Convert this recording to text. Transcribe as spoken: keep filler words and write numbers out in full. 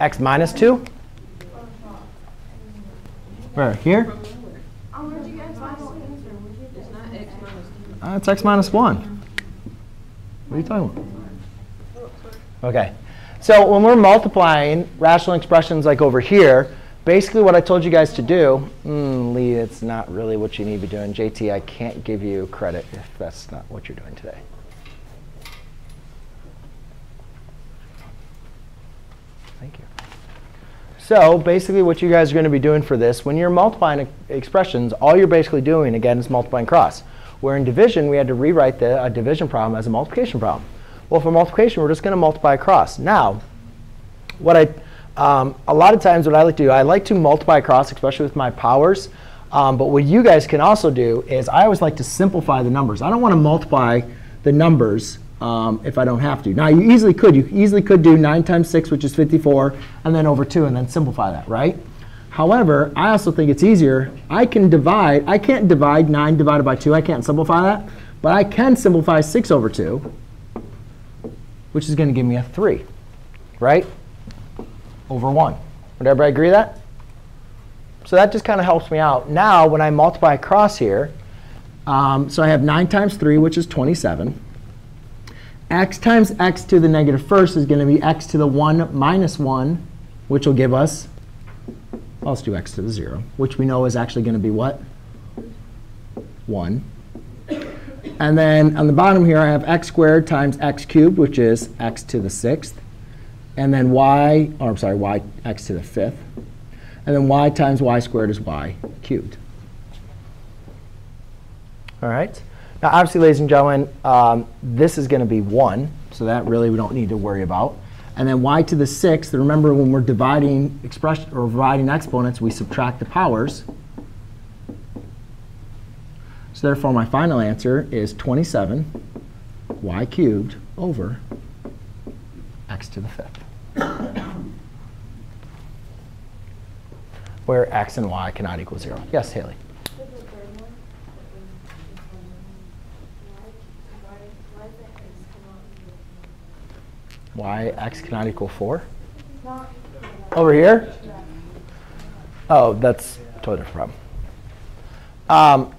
x minus two? Where? Here? Uh, it's x minus one. What are you talking about? OK. So when we're multiplying rational expressions like over here, basically what I told you guys to do, mm, Lee, it's not really what you need to be doing. J T, I can't give you credit if that's not what you're doing today. Thank you. So basically what you guys are going to be doing for this, when you're multiplying e- expressions, all you're basically doing, again, is multiplying cross. Where in division, we had to rewrite the a division problem as a multiplication problem. Well, for multiplication, we're just going to multiply across. Now, what I, um, a lot of times what I like to do, I like to multiply across, especially with my powers. Um, but what you guys can also do is I always like to simplify the numbers. I don't want to multiply the numbers um, if I don't have to. Now, you easily could. You easily could do nine times six, which is fifty-four, and then over two, and then simplify that, right? However, I also think it's easier. I can divide. I can't divide nine divided by two. I can't simplify that. But I can simplify six over two, which is going to give me a three, right, over one. Would everybody agree with that? So that just kind of helps me out. Now, when I multiply across here, um, so I have nine times three, which is twenty-seven. X times x to the negative first is going to be x to the one minus one, which will give us, well, let's do x to the zero, which we know is actually going to be what? one. And then on the bottom here, I have x squared times x cubed, which is x to the sixth. And then y, or I'm sorry, y, x to the fifth. And then y times y squared is y cubed. All right. Now, obviously, ladies and gentlemen, um, this is going to be one. So that really we don't need to worry about. And then y to the sixth, remember when we're dividing expression or dividing exponents, we subtract the powers. So therefore, my final answer is twenty-seven y cubed over x to the fifth, where x and y cannot equal zero. Yes, Haley? Why x cannot equal four? Over here? Oh, that's a totally different problem. Um,